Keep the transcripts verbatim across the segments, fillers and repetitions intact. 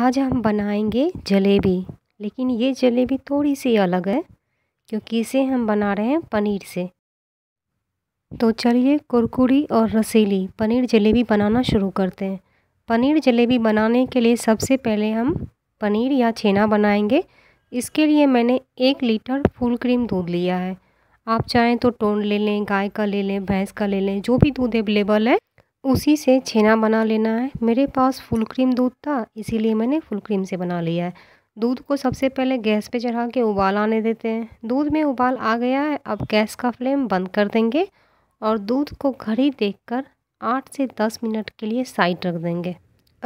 आज हम बनाएंगे जलेबी, लेकिन ये जलेबी थोड़ी सी अलग है क्योंकि इसे हम बना रहे हैं पनीर से। तो चलिए कुरकुरी और रसीली पनीर जलेबी बनाना शुरू करते हैं। पनीर जलेबी बनाने के लिए सबसे पहले हम पनीर या छेना बनाएंगे। इसके लिए मैंने एक लीटर फुल क्रीम दूध लिया है। आप चाहें तो टोंड ले लें, गाय का ले लें, भैंस का ले लें, जो भी दूध अवेलेबल है उसी से छेना बना लेना है। मेरे पास फुल क्रीम दूध था इसीलिए मैंने फुल क्रीम से बना लिया है। दूध को सबसे पहले गैस पे चढ़ा के उबाल आने देते हैं। दूध में उबाल आ गया है, अब गैस का फ्लेम बंद कर देंगे और दूध को घड़ी देखकर आठ से दस मिनट के लिए साइड रख देंगे।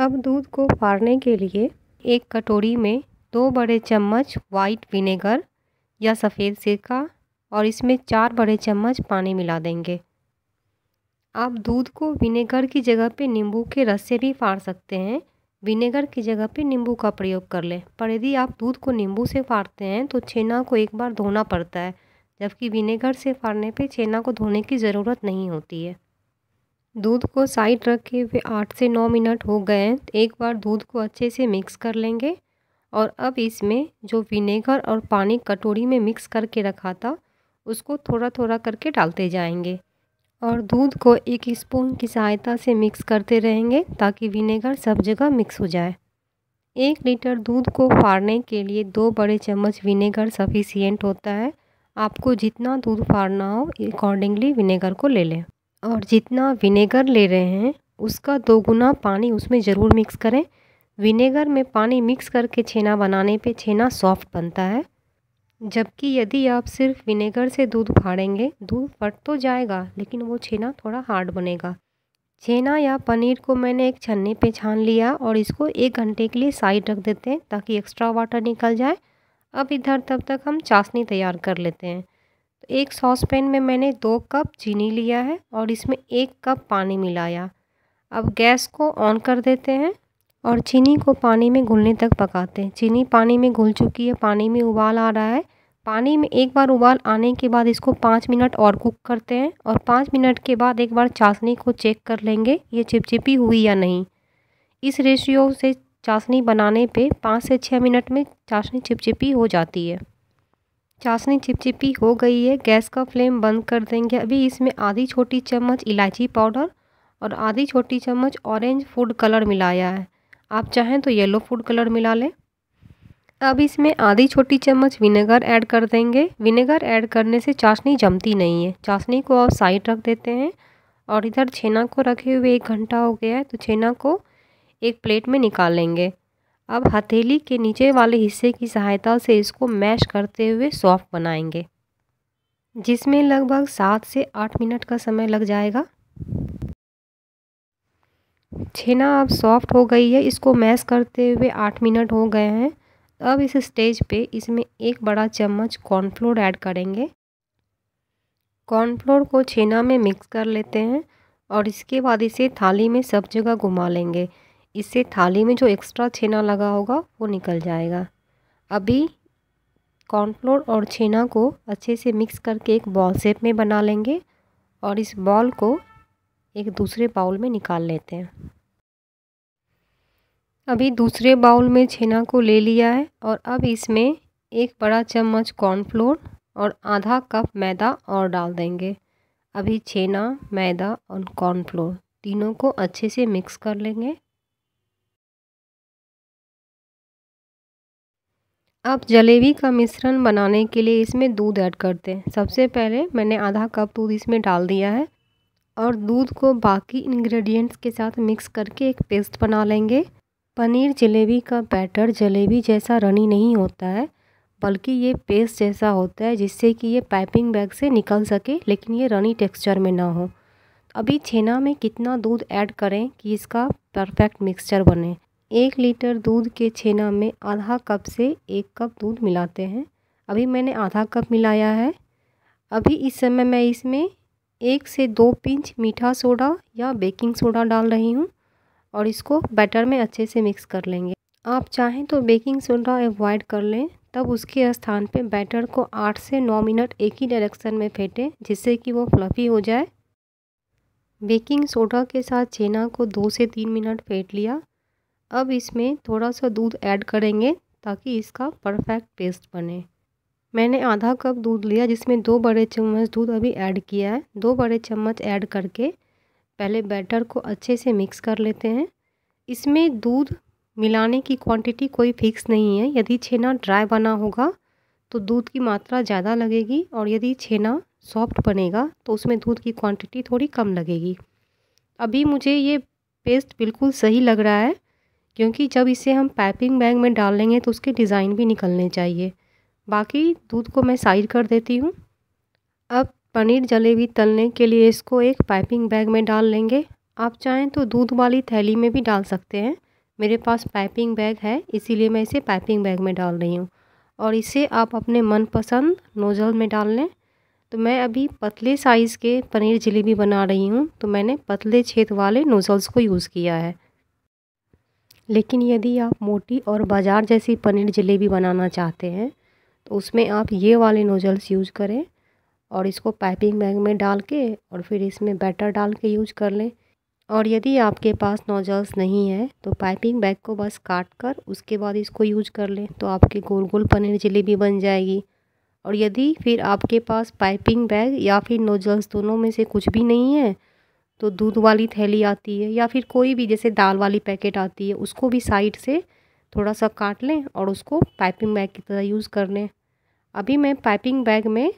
अब दूध को फाड़ने के लिए एक कटोरी में दो बड़े चम्मच वाइट विनेगर या सफ़ेद सिरका और इसमें चार बड़े चम्मच पानी मिला देंगे। आप दूध को विनेगर की जगह पे नींबू के रस से भी फाड़ सकते हैं। विनेगर की जगह पे नींबू का प्रयोग कर लें, पर यदि आप दूध को नींबू से फाड़ते हैं तो छेना को एक बार धोना पड़ता है, जबकि विनेगर से फाड़ने पे छेना को धोने की ज़रूरत नहीं होती है। दूध को साइड रखे हुए आठ से नौ मिनट हो गए हैं। एक बार दूध को अच्छे से मिक्स कर लेंगे और अब इसमें जो विनेगर और पानी कटोरी में मिक्स करके रखा था उसको थोड़ा थोड़ा करके डालते जाएंगे और दूध को एक स्पून की सहायता से मिक्स करते रहेंगे ताकि विनेगर सब जगह मिक्स हो जाए। एक लीटर दूध को फाड़ने के लिए दो बड़े चम्मच विनेगर सफिशिएंट होता है। आपको जितना दूध फाड़ना हो अकॉर्डिंगली विनेगर को ले लें और जितना विनेगर ले रहे हैं उसका दोगुना पानी उसमें ज़रूर मिक्स करें। विनेगर में पानी मिक्स करके छेना बनाने पे छेना सॉफ्ट बनता है, जबकि यदि आप सिर्फ विनेगर से दूध फाड़ेंगे दूध फट तो जाएगा लेकिन वो छेना थोड़ा हार्ड बनेगा। छेना या पनीर को मैंने एक छन्नी पे छान लिया और इसको एक घंटे के लिए साइड रख देते हैं ताकि एक्स्ट्रा वाटर निकल जाए। अब इधर तब तक हम चाशनी तैयार कर लेते हैं। तो एक सॉस पैन में मैंने दो कप चीनी लिया है और इसमें एक कप पानी मिलाया। अब गैस को ऑन कर देते हैं और चीनी को पानी में घुलने तक पकाते हैं। चीनी पानी में घुल चुकी है, पानी में उबाल आ रहा है। पानी में एक बार उबाल आने के बाद इसको पाँच मिनट और कुक करते हैं और पाँच मिनट के बाद एक बार चाशनी को चेक कर लेंगे ये चिपचिपी हुई या नहीं। इस रेशियो से चाशनी बनाने पे पाँच से छः मिनट में चाशनी चिपचिपी हो जाती है। चाशनी चिपचिपी हो गई है, गैस का फ्लेम बंद कर देंगे। अभी इसमें आधी छोटी चम्मच इलायची पाउडर और आधी छोटी चम्मच ऑरेंज फूड कलर मिलाया है। आप चाहें तो येलो फूड कलर मिला लें। अब इसमें आधी छोटी चम्मच विनेगर ऐड कर देंगे। विनेगर ऐड करने से चाशनी जमती नहीं है। चाशनी को आप साइड रख देते हैं और इधर छेना को रखे हुए एक घंटा हो गया है तो छेना को एक प्लेट में निकाल लेंगे। अब हथेली के नीचे वाले हिस्से की सहायता से इसको मैश करते हुए सॉफ्ट बनाएंगे, जिसमें लगभग सात से आठ मिनट का समय लग जाएगा। छेना अब सॉफ्ट हो गई है, इसको मैश करते हुए आठ मिनट हो गए हैं। अब इस स्टेज पे इसमें एक बड़ा चम्मच कॉर्नफ्लोर ऐड करेंगे। कॉर्नफ्लोर को छेना में मिक्स कर लेते हैं और इसके बाद इसे थाली में सब जगह घुमा लेंगे। इससे थाली में जो एक्स्ट्रा छेना लगा होगा वो निकल जाएगा। अभी कॉर्नफ्लोर और छेना को अच्छे से मिक्स करके एक बॉल शेप में बना लेंगे और इस बॉल को एक दूसरे बाउल में निकाल लेते हैं। अभी दूसरे बाउल में छेना को ले लिया है और अब इसमें एक बड़ा चम्मच कॉर्नफ्लोर और आधा कप मैदा और डाल देंगे। अभी छेना, मैदा और कॉर्नफ्लोर तीनों को अच्छे से मिक्स कर लेंगे। अब जलेबी का मिश्रण बनाने के लिए इसमें दूध ऐड करते हैं। सबसे पहले मैंने आधा कप दूध इसमें डाल दिया है और दूध को बाकी इंग्रेडिएंट्स के साथ मिक्स करके एक पेस्ट बना लेंगे। पनीर जलेबी का बैटर जलेबी जैसा रनी नहीं होता है बल्कि ये पेस्ट जैसा होता है, जिससे कि ये पाइपिंग बैग से निकल सके लेकिन ये रनी टेक्सचर में ना हो। अभी छेना में कितना दूध ऐड करें कि इसका परफेक्ट मिक्सचर बने। एक लीटर दूध के छेना में आधा कप से एक कप दूध मिलाते हैं। अभी मैंने आधा कप मिलाया है। अभी इस समय मैं इसमें एक से दो पिंच मीठा सोडा या बेकिंग सोडा डाल रही हूँ और इसको बैटर में अच्छे से मिक्स कर लेंगे। आप चाहें तो बेकिंग सोडा अवॉइड कर लें, तब उसके स्थान पे बैटर को आठ से नौ मिनट एक ही डायरेक्शन में फेंटें जिससे कि वो फ्लफ़ी हो जाए। बेकिंग सोडा के साथ छेना को दो से तीन मिनट फेंट लिया। अब इसमें थोड़ा सा दूध ऐड करेंगे ताकि इसका परफेक्ट टेस्ट बने। मैंने आधा कप दूध लिया जिसमें दो बड़े चम्मच दूध अभी ऐड किया है। दो बड़े चम्मच ऐड करके पहले बैटर को अच्छे से मिक्स कर लेते हैं। इसमें दूध मिलाने की क्वांटिटी कोई फिक्स नहीं है। यदि छेना ड्राई बना होगा तो दूध की मात्रा ज़्यादा लगेगी और यदि छेना सॉफ्ट बनेगा तो उसमें दूध की क्वांटिटी थोड़ी कम लगेगी। अभी मुझे ये पेस्ट बिल्कुल सही लग रहा है क्योंकि जब इसे हम पैकिंग बैग में डाल लेंगे तो उसके डिज़ाइन भी निकलने चाहिए। बाकी दूध को मैं साइड कर देती हूँ। अब पनीर जलेबी तलने के लिए इसको एक पैकिंग बैग में डाल लेंगे। आप चाहें तो दूध वाली थैली में भी डाल सकते हैं। मेरे पास पैकिंग बैग है इसीलिए मैं इसे पैकिंग बैग में डाल रही हूँ और इसे आप अपने मनपसंद नोज़ल में डाल लें। तो मैं अभी पतले साइज़ के पनीर जलेबी बना रही हूँ तो मैंने पतले छेद वाले नोज़ल्स को यूज़ किया है। लेकिन यदि आप मोटी और बाजार जैसी पनीर जलेबी बनाना चाहते हैं तो उसमें आप ये वाले नोज़ल्स यूज़ करें और इसको पैकिंग बैग में डाल के और फिर इसमें बैटर डाल के यूज़ कर लें। और यदि आपके पास नोजल्स नहीं है तो पैकिंग बैग को बस काट कर उसके बाद इसको यूज कर लें तो आपकी गोल गोल पनीर जलेबी बन जाएगी। और यदि फिर आपके पास पैकिंग बैग या फिर नोजल्स दोनों में से कुछ भी नहीं है तो दूध वाली थैली आती है या फिर कोई भी जैसे दाल वाली पैकेट आती है उसको भी साइड से थोड़ा सा काट लें और उसको पैकिंग बैग की तरह यूज़ कर लें। अभी मैं पैकिंग बैग में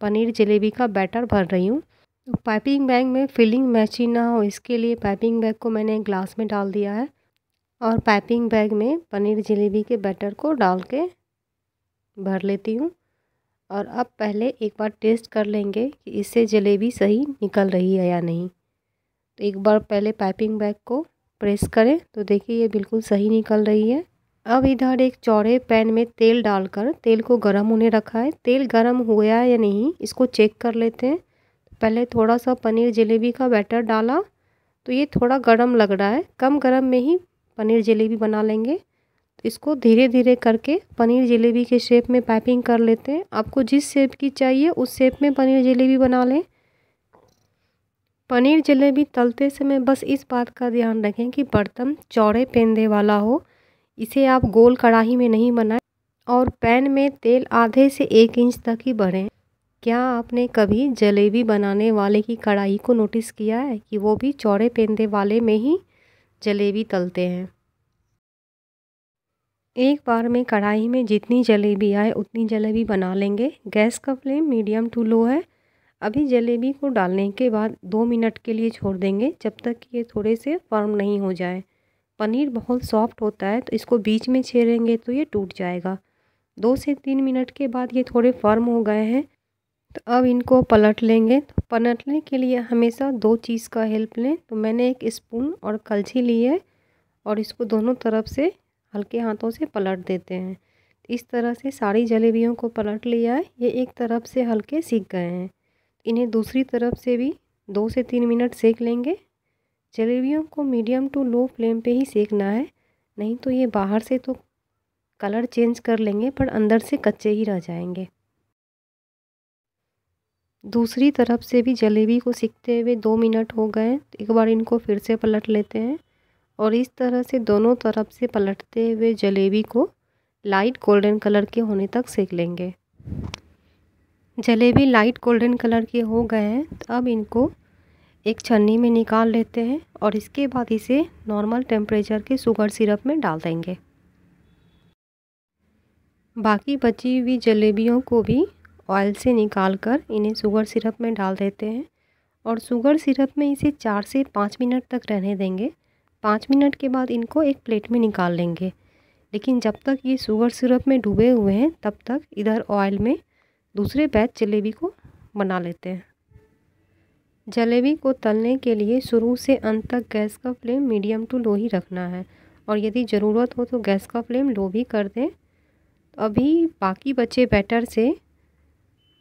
पनीर जलेबी का बैटर भर रही हूँ। पैकिंग बैग में फिलिंग मैचिंग ना हो इसके लिए पैकिंग बैग को मैंने ग्लास में डाल दिया है और पैकिंग बैग में पनीर जलेबी के बैटर को डाल के भर लेती हूँ। और अब पहले एक बार टेस्ट कर लेंगे कि इससे जलेबी सही निकल रही है या नहीं। तो एक बार पहले पैकिंग बैग को प्रेस करें तो देखिए ये बिल्कुल सही निकल रही है। अब इधर एक चौड़े पैन में तेल डालकर तेल को गर्म होने रखा है। तेल गर्म हो गया या नहीं इसको चेक कर लेते हैं। पहले थोड़ा सा पनीर जलेबी का बैटर डाला तो ये थोड़ा गरम लग रहा है। कम गरम में ही पनीर जलेबी बना लेंगे तो इसको धीरे धीरे करके पनीर जलेबी के शेप में पैकिंग कर लेते हैं। आपको जिस शेप की चाहिए उस शेप में पनीर जलेबी बना लें। पनीर जलेबी तलते समय बस इस बात का ध्यान रखें कि बर्तन चौड़े पेंदे वाला हो। इसे आप गोल कढ़ाई में नहीं बनाएं और पैन में तेल आधे से एक इंच तक ही बढ़ें। क्या आपने कभी जलेबी बनाने वाले की कढ़ाई को नोटिस किया है कि वो भी चौड़े पेंदे वाले में ही जलेबी तलते हैं। एक बार में कढ़ाई में जितनी जलेबी आए उतनी जलेबी बना लेंगे। गैस का फ्लेम मीडियम टू लो है। अभी जलेबी को डालने के बाद दो मिनट के लिए छोड़ देंगे जब तक कि ये थोड़े से फर्म नहीं हो जाए। पनीर बहुत सॉफ्ट होता है तो इसको बीच में छेड़ेंगे तो ये टूट जाएगा। दो से तीन मिनट के बाद ये थोड़े फर्म हो गए हैं तो अब इनको पलट लेंगे। तो पलटने के लिए हमेशा दो चीज़ का हेल्प लें। तो मैंने एक स्पून और कलछी ली है और इसको दोनों तरफ से हल्के हाथों से पलट देते हैं। इस तरह से सारी जलेबियों को पलट लिया है। ये एक तरफ से हल्के सिक गए हैं। इन्हें दूसरी तरफ से भी दो से तीन मिनट सेक लेंगे। जलेबियों को मीडियम टू लो फ्लेम पे ही सेकना है नहीं तो ये बाहर से तो कलर चेंज कर लेंगे पर अंदर से कच्चे ही रह जाएंगे। दूसरी तरफ से भी जलेबी को सिकते हुए दो मिनट हो गए। एक बार इनको फिर से पलट लेते हैं और इस तरह से दोनों तरफ से पलटते हुए जलेबी को लाइट गोल्डन कलर के होने तक सेक लेंगे। जलेबी लाइट गोल्डन कलर के हो गए हैं तो अब इनको एक छन्नी में निकाल लेते हैं और इसके बाद इसे नॉर्मल टेम्परेचर के शुगर सिरप में डाल देंगे। बाकी बची हुई जलेबियों को भी ऑयल से निकालकर इन्हें शुगर सिरप में डाल देते हैं और शुगर सिरप में इसे चार से पाँच मिनट तक रहने देंगे। पाँच मिनट के बाद इनको एक प्लेट में निकाल लेंगे। लेकिन जब तक ये शुगर सिरप में डूबे हुए हैं तब तक इधर ऑयल में दूसरे बैच जलेबी को बना लेते हैं। जलेबी को तलने के लिए शुरू से अंत तक गैस का फ्लेम मीडियम टू लो ही रखना है और यदि ज़रूरत हो तो गैस का फ्लेम लो भी कर दें। तो अभी बाकी बचे बैटर से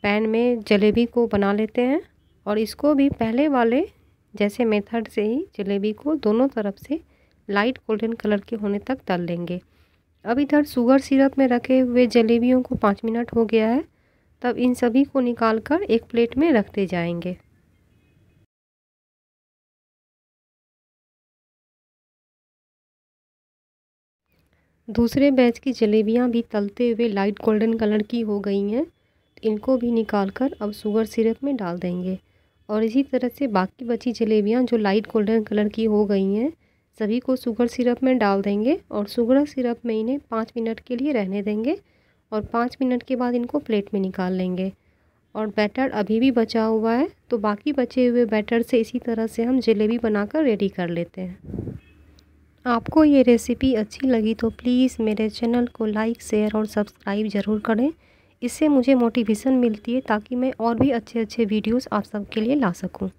पैन में जलेबी को बना लेते हैं और इसको भी पहले वाले जैसे मेथड से ही जलेबी को दोनों तरफ से लाइट गोल्डन कलर के होने तक तल लेंगे। अब इधर शुगर सिरप में रखे हुए जलेबियों को पाँच मिनट हो गया है तब इन सभी को निकालकर एक प्लेट में रखते जाएंगे। दूसरे बैच की जलेबियाँ भी तलते हुए लाइट गोल्डन कलर की हो गई हैं। इनको भी निकाल कर अब शुगर सिरप में डाल देंगे और इसी तरह से बाकी बची जलेबियाँ जो लाइट गोल्डन कलर की हो गई हैं सभी को शुगर सिरप में डाल देंगे और शुगर सिरप में इन्हें पाँच मिनट के लिए रहने देंगे और पाँच मिनट के बाद इनको प्लेट में निकाल लेंगे। और बैटर अभी भी बचा हुआ है तो बाकी बचे हुए बैटर से इसी तरह से हम जलेबी बनाकर रेडी कर लेते हैं। आपको ये रेसिपी अच्छी लगी तो प्लीज़ मेरे चैनल को लाइक शेयर और सब्सक्राइब ज़रूर करें। इससे मुझे मोटिवेशन मिलती है ताकि मैं और भी अच्छे अच्छे वीडियोस आप सबके लिए ला सकूं।